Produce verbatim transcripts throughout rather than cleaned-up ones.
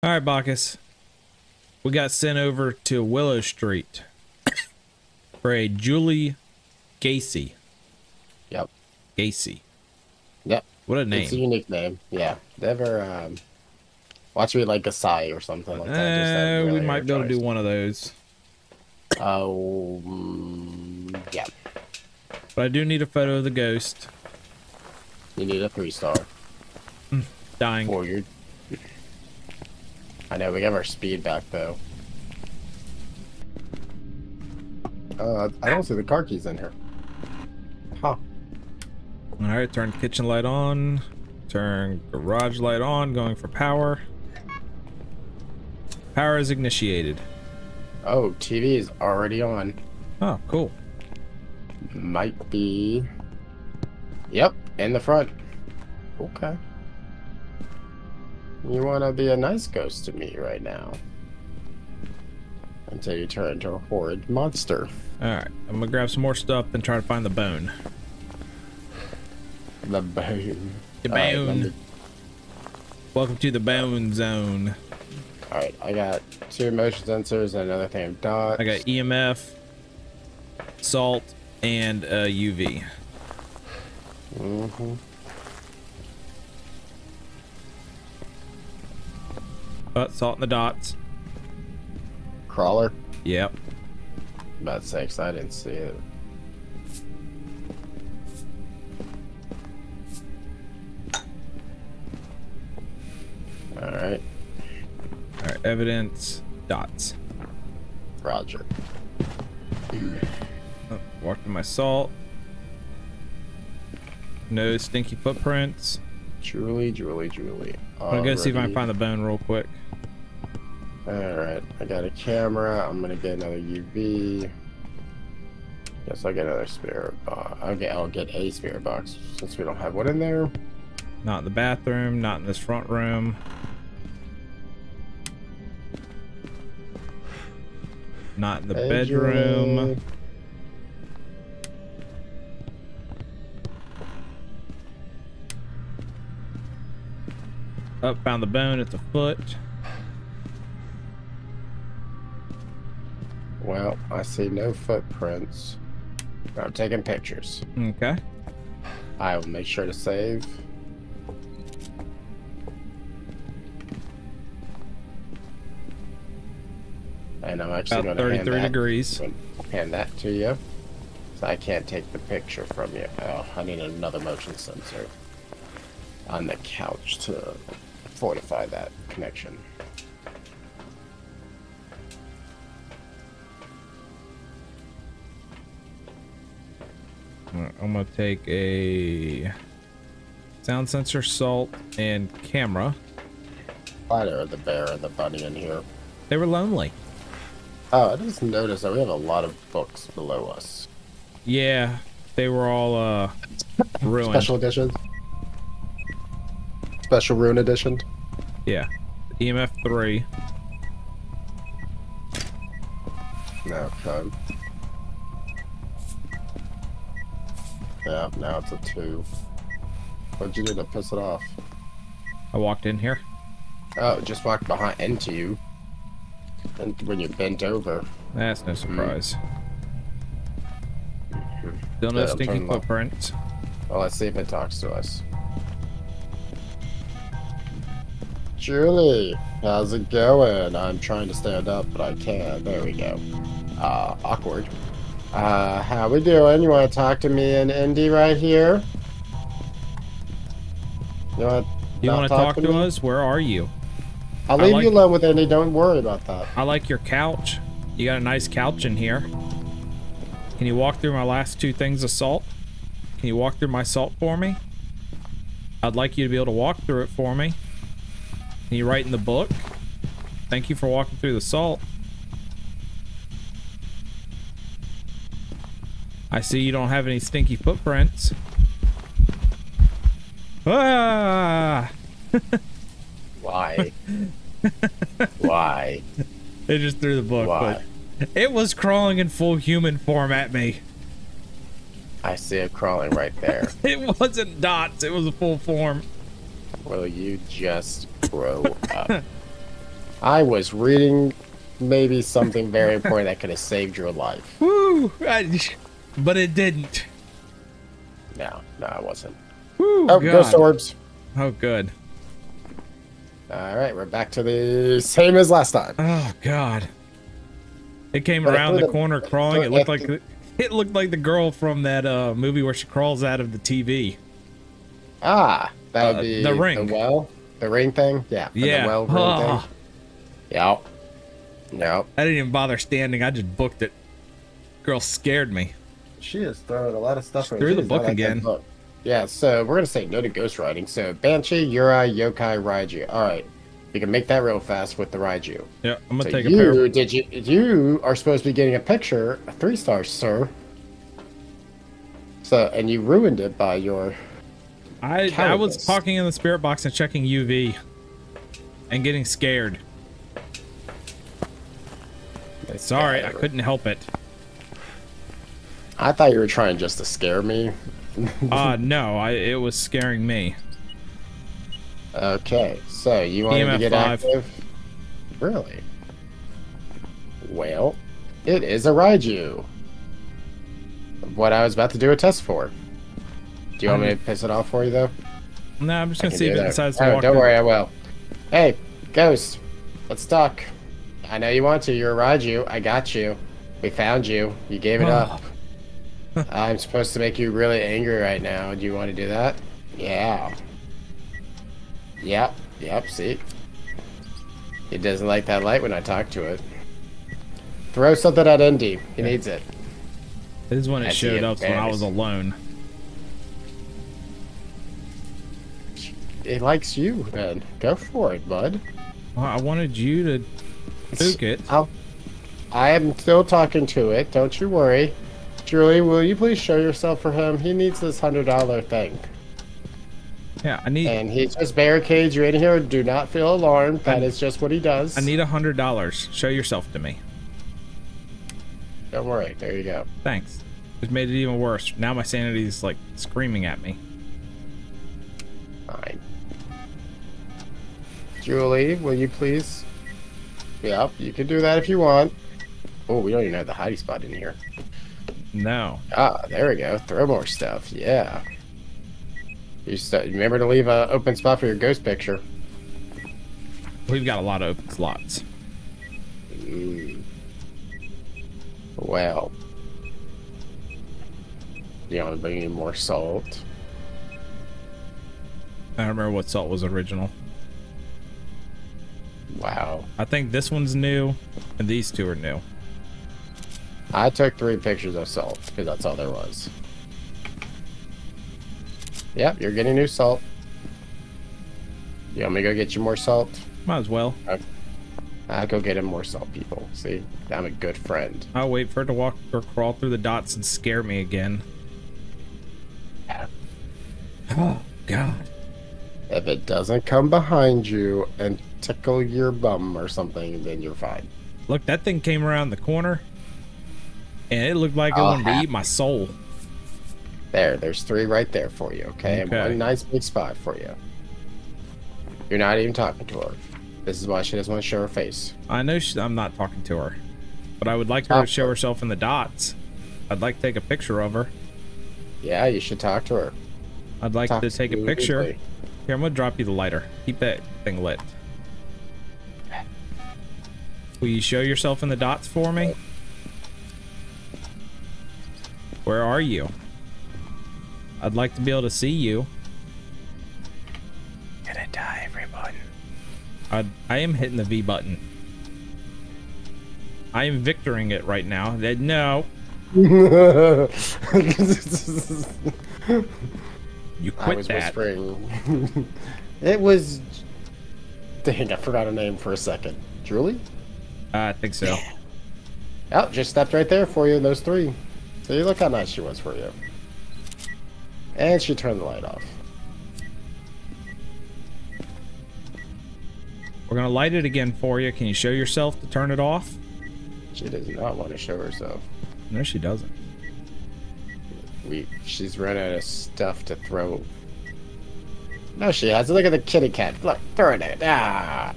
All right, Bacchus. We got sent over to Willow Street for a Julie Gacy. Yep. Gacy. Yep. What a name. It's a unique name. Yeah. Never. Um, watch me like Gacy or something like that. Uh, Just that really we might be able to do one of those. Oh, um, yeah. But I do need a photo of the ghost. You need a three star. Mm, dying. Four, you're... I know, we have our speed back though. Uh, I don't see the car keys in here. Huh. Alright, turn kitchen light on. Turn garage light on, going for power. Power is initiated. Oh, T V is already on. Oh, cool. Might be... Yep, in the front. Okay. You want to be a nice ghost to me right now. Until you turn into a horrid monster. Alright, I'm going to grab some more stuff and try to find the bone. The bone. The bone. Uh, Welcome to the bone zone. Alright, I got two motion sensors and another thing of dots. I got E M F, salt, and uh, U V. Mm-hmm. Uh, salt and the dots. Crawler? Yep. About six, I didn't see it. Alright. Alright, evidence, dots. Roger. Oh, walked in my salt. No stinky footprints. Julie, Julie, Julie. I'm gonna go see if I can find the bone real quick. Alright, I got a camera. I'm gonna get another U V. Guess I'll get another spirit box. I'll get, I'll get a spirit box since we don't have one in there. Not in the bathroom, not in this front room. Not in the hey, bedroom. Julie. Up, found the bone at the foot. Well, I see no footprints. I'm taking pictures. Okay. I will make sure to save. And I'm actually going to thirty-three hand that, degrees. Hand that to you. So I can't take the picture from you. Oh, I need another motion sensor on the couch to fortify that connection. All right, I'm going to take a sound sensor, salt, and camera. Why are the bear and the bunny in here? They were lonely. Oh, I just noticed that we have a lot of books below us. Yeah, they were all uh, ruined. Special edition? Special ruin edition? Yeah. E M F three. No, no. Yeah, now it's a two. What'd you do to piss it off? I walked in here. Oh, just walked behind into you. And when you're bent over. That's no surprise. Mm-hmm. Still no yeah, stinking footprints. Well, let's see if it talks to us. Julie, how's it going? I'm trying to stand up, but I can't. There we go. Uh, awkward. Uh, how we doing? You want to talk to me and Indy right here? You want to talk, talk to, to us? Where are you? I'll leave like, you alone with Andy, don't worry about that. I like your couch. You got a nice couch in here. Can you walk through my last two things of salt? Can you walk through my salt for me? I'd like you to be able to walk through it for me. Can you write in the book? Thank you for walking through the salt. I see you don't have any stinky footprints. Ah! Why? Why? They just threw the book. Why? But it was crawling in full human form at me. I see it crawling right there. It wasn't dots. It was a full form. Will you just grow up? I was reading maybe something very important that could have saved your life. Woo! I, but it didn't. No, no, it wasn't. Woo, oh, God. Ghost orbs. Oh, good. All right, we're back to the same as last time. Oh, God. It came but around the, the corner crawling. It looked like the, it looked like the girl from that uh, movie where she crawls out of the T V. Ah, that would uh, be the ring. The well, the ring thing. Yeah. Yeah. The well ring oh. thing. Yep. Yep. I didn't even bother standing. I just booked it. Girl scared me. She is throwing a lot of stuff. Through the book like again. Book. Yeah. So we're gonna say no to ghostwriting. So Banshee, Yurei, Yokai, Raiju. All right. You can make that real fast with the Raiju. Yeah, I'm gonna so take you, a pair. Did you? You are supposed to be getting a picture, a three star, sir. So, and you ruined it by your. I cannabis. I was talking in the spirit box and checking U V, and getting scared. That's Sorry, I couldn't help it. I thought you were trying just to scare me. uh no, I it was scaring me. Okay, so you want to get five. active? Really? Well, it is a Raiju. What I was about to do a test for. Do you want um, me to piss it off for you, though? No, I'm just going to see if it decides to oh, walk don't through. Worry, I will. Hey, Ghost, let's talk. I know you want to. You're a Raiju. I got you. We found you. You gave it oh. up. I'm supposed to make you really angry right now. Do you want to do that? Yeah. Yep, yep, see? It doesn't like that light when I talk to it. Throw something at Indy. He needs it. This is when it showed up when I was alone. It likes you, then. Go for it, bud. Well, I wanted you to spook it. I'll, I am still talking to it. Don't you worry. Julie, will you please show yourself for him? He needs this one hundred dollar thing. Yeah, I need. And he just barricades you in here. Do not feel alarmed. That I, is just what he does. I need a hundred dollars. Show yourself to me. Don't worry. There you go. Thanks. It made it even worse. Now my sanity is like screaming at me. Fine. Julie, will you please? Yep, you can do that if you want. Oh, we don't even have the hidey spot in here. No. Ah, there we go. Throw more stuff. Yeah. You st remember to leave an open spot for your ghost picture. We've got a lot of open slots. Mm. Well. Do you want to bring in more salt? I don't remember what salt was original. Wow. I think this one's new, and these two are new. I took three pictures of salt, because that's all there was. Yep, you're getting new salt. You want me to go get you more salt? Might as well. Okay. I'll go get him more salt, people. See? I'm a good friend. I'll wait for it to walk or crawl through the dots and scare me again. Oh, God. If it doesn't come behind you and tickle your bum or something, then you're fine. Look, that thing came around the corner, and it looked like it wanted to eat my soul. There, there's three right there for you, okay? okay? And one nice big spot for you. You're not even talking to her. This is why she doesn't want to show her face. I know she, I'm not talking to her, but I would like her talk to show her. herself in the dots. I'd like to take a picture of her. Yeah, you should talk to her. I'd like talk to take to a picture. Here, I'm going to drop you the lighter. Keep that thing lit. Will you show yourself in the dots for me? Where are you? I'd like to be able to see you. Gonna die, everyone. I I am hitting the V button. I am victoring it right now. That no. You quit I was that. Whispering. It was. Dang, I forgot her name for a second. Julie? Uh, I think so. Oh, just stepped right there for you. Those three. See, look how nice she was for you. And she turned the light off. We're gonna light it again for you. Can you show yourself to turn it off? She does not want to show herself. No, she doesn't. We, she's run out of stuff to throw. No, she has. Look at the kitty cat. Look, throw it at it. Ah.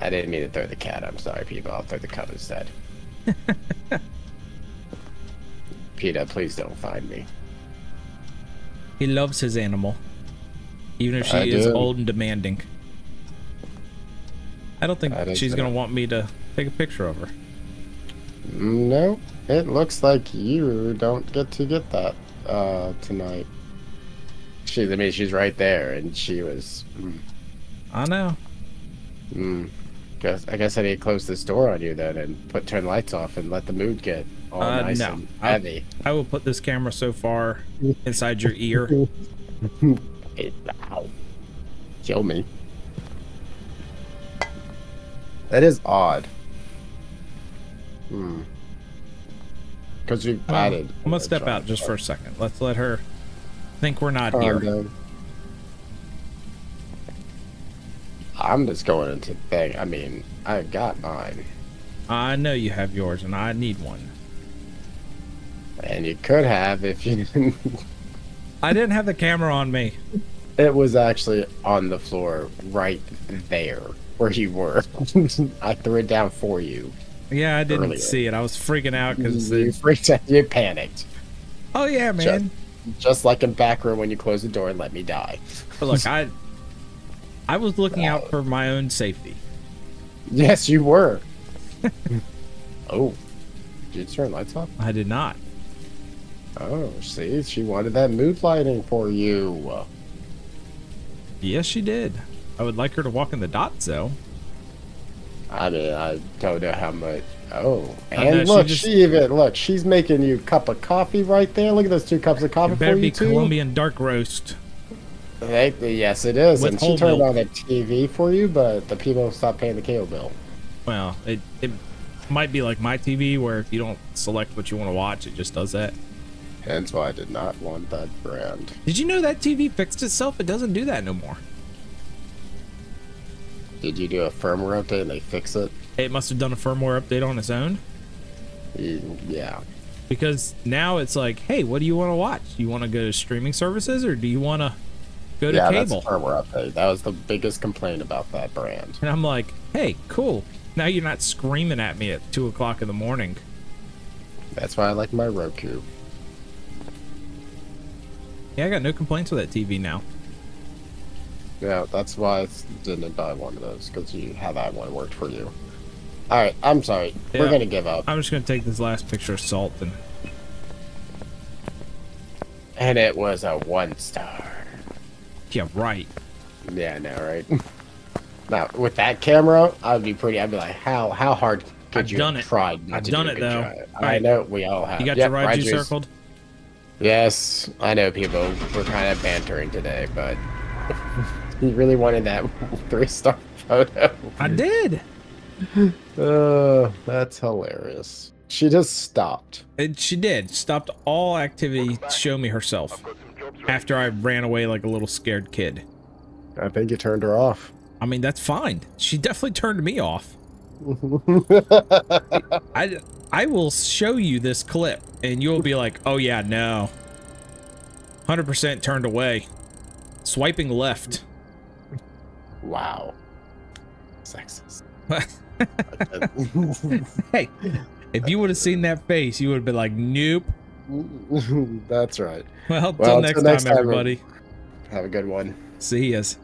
I didn't mean to throw the cat. I'm sorry, people. I'll throw the cub instead. PETA, please don't find me. He loves his animal. Even if she I is do. old and demanding. I don't think I don't she's going to want me to take a picture of her. No. It looks like you don't get to get that uh, tonight. She, I mean, she's right there, and she was... Mm. I know. Mm. Guess, I guess I need to close this door on you then and put turn lights off and let the mood get all uh, nice no. and heavy. I, I will put this camera so far inside your ear. It, ow. Kill me. That is odd. Hmm. Because we've added. I'm gonna step out just for a second. Let's let her think we're not here. Down. I'm just going into thing. I mean, I got mine. I know you have yours, and I need one. And you could have if you didn't. I didn't have the camera on me. It was actually on the floor right there where you were. I threw it down for you. Yeah, I didn't earlier. see it. I was freaking out because you freaked out. You panicked. Oh yeah, man. Just, just like in back room when you close the door and let me die. But look, I. I was looking uh, out for my own safety. Yes, you were. Oh. Did you turn lights off? I did not. Oh, see? She wanted that mood lighting for you. Yes, she did. I would like her to walk in the dots, though. I mean, I don't know how much. Oh. And know, look, she, just... she even, look, she's making you a cup of coffee right there. Look at those two cups of coffee for you, too. It better be Colombian dark roast. They, yes, it is. With and she turned milk. on the T V for you, but the people stopped paying the cable bill. Well, it, it might be like my T V, where if you don't select what you want to watch, it just does that. Hence why I did not want that brand. Did you know that T V fixed itself? It doesn't do that no more. Did you do a firmware update and they fix it? It must have done a firmware update on its own. Yeah. Because now it's like, hey, what do you want to watch? Do you want to go to streaming services, or do you want to... Go to yeah, cable. That's firmware update. That was the biggest complaint about that brand. And I'm like, hey, cool. Now you're not screaming at me at two o'clock in the morning. That's why I like my Roku. Yeah, I got no complaints with that T V now. Yeah, that's why I didn't buy one of those, because you had that one worked for you. All right, I'm sorry. Yeah, we're gonna give up. I'm just gonna take this last picture of salt and. And it was a one star. Yeah, right. Yeah, I know, right? Now, with that camera, I'd be pretty... I'd be like, how how hard could I've you done try it. I've to done do it, though. Right. I know, we all have. You got yep, your Raiju circled? Yes, I know, people. We're kind of bantering today, but... You really wanted that three-star photo. I did! Uh, that's hilarious. She just stopped. It, she did. Stopped all activity to show me herself. After I ran away like a little scared kid. I think you turned her off. I mean, that's fine. She definitely turned me off. I, I will show you this clip, and you'll be like, oh yeah, no. one hundred percent turned away. Swiping left. Wow. Sexist. Hey, if you would have seen that face, you would have been like, nope. That's right. Well, till well, next, next time, time everybody. Have a good one. See yas.